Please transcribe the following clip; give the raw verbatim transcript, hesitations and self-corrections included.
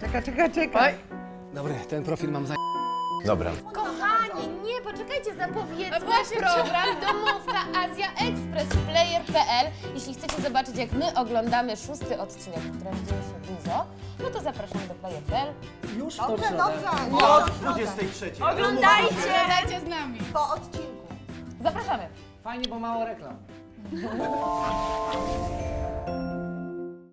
Czekaj, czekaj, czekaj. Dobry, ten profil mam za... Dobra. Kochani, nie, poczekajcie, zapowiedzmy program Domówka Azja Express player kropka p l. Jeśli chcecie zobaczyć, jak my oglądamy szósty odcinek, który widzimy się dużo, no to zapraszamy do player kropka p l. Już w dobrze, dobrze. Od dwudziestej trzeciej. Oglądajcie, oglądajcie z nami. Po odcinku. Zapraszamy. Fajnie, bo mało reklam.